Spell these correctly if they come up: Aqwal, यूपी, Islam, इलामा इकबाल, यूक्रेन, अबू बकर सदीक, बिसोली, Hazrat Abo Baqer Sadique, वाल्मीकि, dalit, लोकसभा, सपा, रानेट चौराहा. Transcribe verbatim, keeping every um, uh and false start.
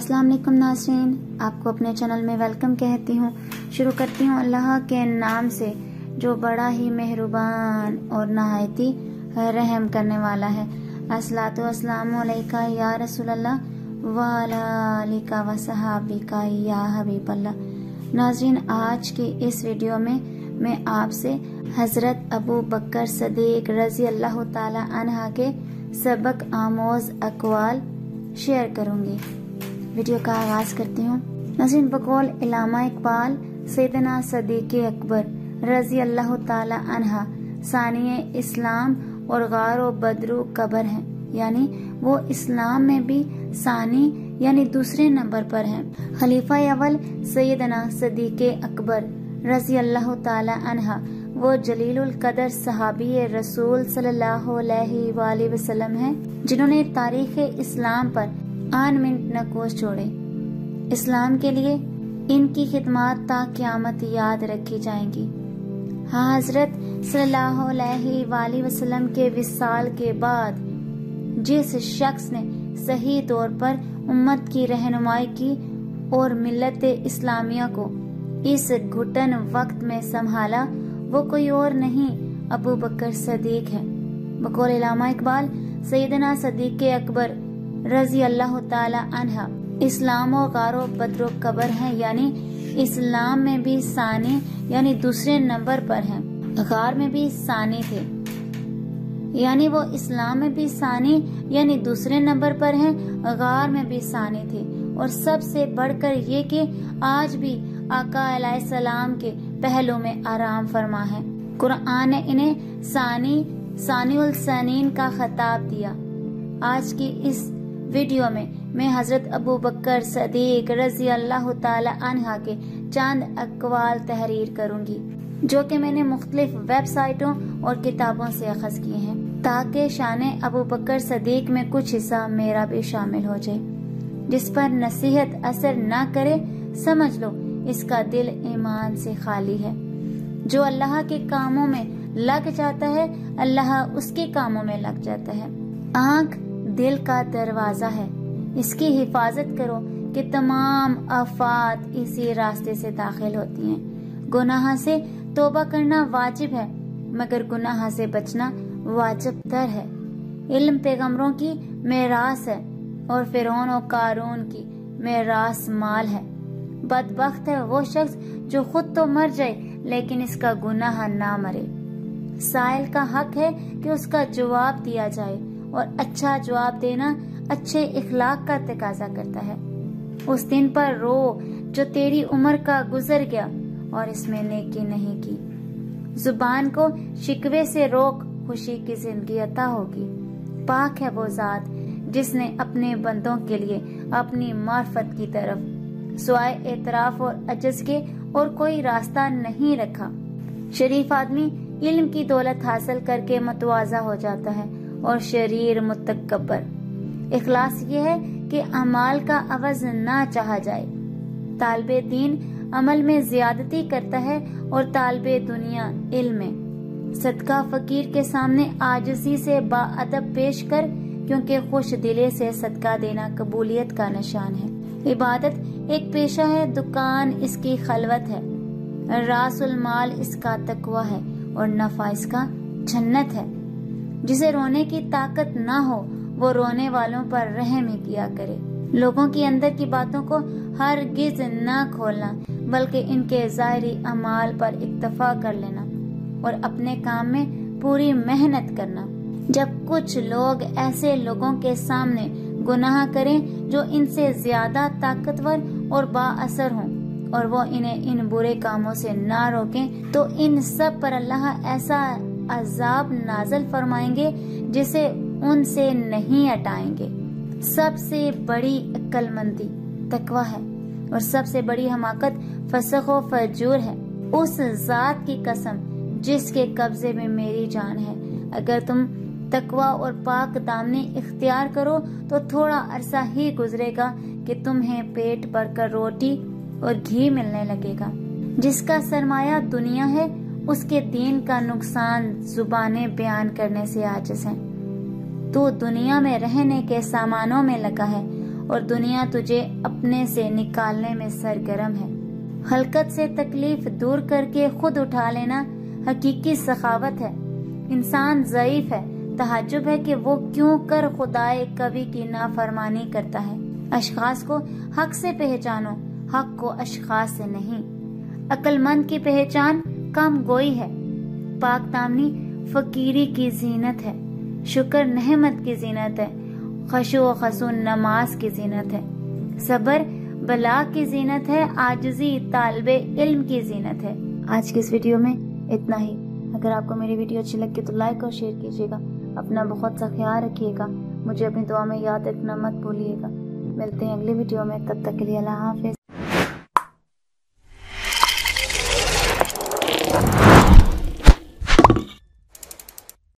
अस्सलाम वालेकुम नाज़रीन, आपको अपने चैनल में वेलकम कहती हूँ। शुरू करती हूँ अल्लाह के नाम से जो बड़ा ही मेहरबान और नहायती रहम करने वाला है। अस्सलातु वस्सलामु अलैका या रसूलल्लाह व अला आलिका व सहाबिका या हबीबल्लाह। नाज़रीन, आज की इस वीडियो में मैं आपसे हज़रत अबू बकर सदीक रजी अल्लाह ताला अन्हा के सबक आमोज अकवाल शेयर करूंगी। वीडियो का आगाज करती हूँ। नाज़रीन, बकौल इलामा इकबाल सैयदना सदीक़े अकबर रजी अल्लाह ताला अन्हा सानिए इस्लाम और गारो बदरू कबर हैं, यानी वो इस्लाम में भी सानी यानी दूसरे नंबर पर हैं। खलीफा अवल सैयदना सदीक़े अकबर रजी अल्लाह ताला अन्हा वो जलीलुल कदर सहाबी रसूल सल्लल्लाहु अलैहि वसल्लम हैं, जिन्होंने तारीख इस्लाम पर आन मिनट न कोस छोड़े। इस्लाम के लिए इनकी खिदमत ता क़यामत याद रखी जाएंगी। हाँ, हजरत सल्लल्लाहु अलैहि वसल्लम के विसाल के बाद जिस शख्स ने सही तौर पर उम्मत की रहनुमाई की और मिलत इस्लामिया को इस घुटन वक्त में संभाला, वो कोई और नहीं अबू बकर सदीक है। बकौल इलामा इकबाल सैयदना सदीक़े अकबर रजी अल्लाह ताला अन्हा इस्लाम और गारो बदरो कबर हैं, यानी इस्लाम में भी सानी यानी दूसरे नंबर पर हैं। गार में भी सानी थे, यानी वो इस्लाम में भी सानी यानी दूसरे नंबर पर हैं, गार में भी सानी थे। और सबसे बढ़कर ये कि आज भी आका अलैहि सलाम के पहलों में आराम फरमा है। कुरान ने इन्हें सानी सानिउल सानीन का खिताब दिया। आज की इस वीडियो में मैं हजरत अबू बकर सदीक रजी अल्लाह ताला अन्हा के चंद अकवाल तहरीर करूंगी, जो कि मैंने मुख्तलिफ वेबसाइटों और किताबों से अखज किए हैं, ताकि शान अबू बकर सदीक में कुछ हिस्सा मेरा भी शामिल हो जाए। जिस पर नसीहत असर न करे, समझ लो इसका दिल ईमान से खाली है। जो अल्लाह के कामों में लग जाता है, अल्लाह उसके कामों में लग जाता है। आँख दिल का दरवाजा है, इसकी हिफाजत करो कि तमाम आफात इसी रास्ते से दाखिल होती हैं। गुनाह से तौबा करना वाजिब है, मगर गुनाह से बचना वाजिब तर है। इल्म पैगम्बरों की मेरास है और फिरौन और कारून की मेरास माल है। बदबख्त है वो शख्स जो खुद तो मर जाए लेकिन इसका गुनाह ना मरे। साइल का हक है कि उसका जवाब दिया जाए, और अच्छा जवाब देना अच्छे इखलाक का तकाजा करता है। उस दिन पर रो जो तेरी उम्र का गुजर गया और इसमें नेकी नहीं की। जुबान को शिकवे से रोक, खुशी की जिंदगी अता होगी। पाक है वो जात जिसने अपने बंदों के लिए अपनी मार्फत की तरफ स्वाय एतराफ और अजज के और कोई रास्ता नहीं रखा। शरीफ आदमी इल्म की दौलत हासिल करके मतवाजा हो जाता है और शरीर मुतकब्बर। इखलास ये है कि अमाल का अवज ना चाहा जाए। तालबे दीन अमल में ज्यादती करता है और तालबे दुनिया इल्म में। सदका फकीर के सामने आजिज़ी से बाअदब पेश कर, क्योंकि खुश दिले से सदका देना कबूलियत का निशान है। इबादत एक पेशा है, दुकान इसकी खलवत है, रासुल माल इसका तकवा है और नफा इसका जन्नत है। जिसे रोने की ताकत ना हो, वो रोने वालों पर रहम ही किया करे। लोगों की अंदर की बातों को हरगिज ना खोलना, बल्कि इनके ज़ाहिरी अमाल पर इक्तफा कर लेना और अपने काम में पूरी मेहनत करना। जब कुछ लोग ऐसे लोगों के सामने गुनाह करें जो इनसे ज्यादा ताकतवर और बाअसर हों, और वो इन्हें इन बुरे कामों से ना रोकें, तो इन सब पर अल्लाह ऐसा अजाब नाजल फरमाएंगे जिसे उनसे नहीं हटाएंगे। सबसे बड़ी अक्लमंदी तकवा है और सबसे बड़ी हमाकत फसक व फजूर है। उस जात की कसम जिसके कब्जे में मेरी जान है, अगर तुम तकवा और पाक दामने इख्तियार करो तो थोड़ा अरसा ही गुजरेगा कि तुम्हें पेट भरकर रोटी और घी मिलने लगेगा। जिसका सरमाया दुनिया है, उसके दीन का नुकसान जुबाने बयान करने से आजिज़ है। तो दुनिया में रहने के सामानों में लगा है और दुनिया तुझे अपने से निकालने में सरगर्म है। हलकत से तकलीफ दूर करके खुद उठा लेना हकीकी सखावत है। इंसान ज़ईफ है, तहज्जुब है कि वो क्यों कर खुदाए कभी की नाफरमानी करता है। अशखास को हक से पहचानो, हक को अशखास से नहीं। अक्लमंद की पहचान काम गोई है, पाक तामनी फकीरी की जीनत है, शुक्र नेहमत की जीनत है, खशु व खसून नमाज की जीनत है, सबर बला की जीनत है, आजजी तालबे इल्म की जीनत है। आज की इस वीडियो में इतना ही। अगर आपको मेरी वीडियो अच्छी लगे तो लाइक और शेयर कीजिएगा। अपना बहुत सा ख्याल रखिएगा, मुझे अपनी दुआ में याद रखना मत भूलिएगा। मिलते हैं अगली वीडियो में, तब तक के लिए अल्लाह हाफिज।